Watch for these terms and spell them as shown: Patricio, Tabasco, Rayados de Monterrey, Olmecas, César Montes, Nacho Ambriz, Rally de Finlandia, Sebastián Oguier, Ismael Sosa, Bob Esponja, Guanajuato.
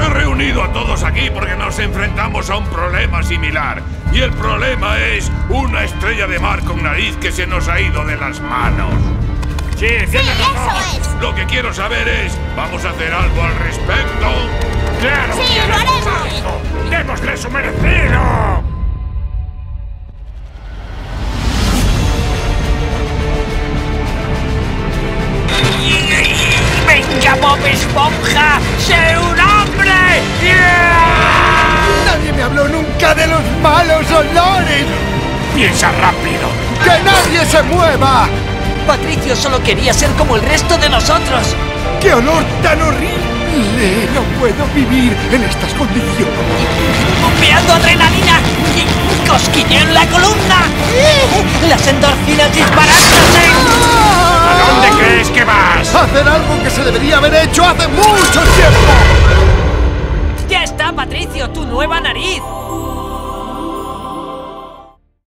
he reunido a todos aquí porque nos enfrentamos a un problema similar. Y el problema es una estrella de mar con nariz que se nos ha ido de las manos. ¡Sí, eso es! Lo que quiero saber es, ¿vamos a hacer algo al respecto? ¡Claro! ¡Sí, lo haremos! ¡Démosle su merecido! ¡Venga, Bob Esponja! ¡Sé un hombre! ¡Yeah! ¡Nadie me habló nunca de los malos olores! ¡Piensa rápido! ¡Que nadie se mueva! Patricio solo quería ser como el resto de nosotros. ¡Qué olor tan horrible! ¡No puedo vivir en estas condiciones! ¡Bombeando adrenalina! ¡Y cosquilleo en la columna! ¡Las endorfinas disparándose! ¡Oh! ¿A dónde crees que vas? ¡Hacer algo que se debería haber hecho hace mucho tiempo! ¡Ya está, Patricio! ¡Tu nueva nariz!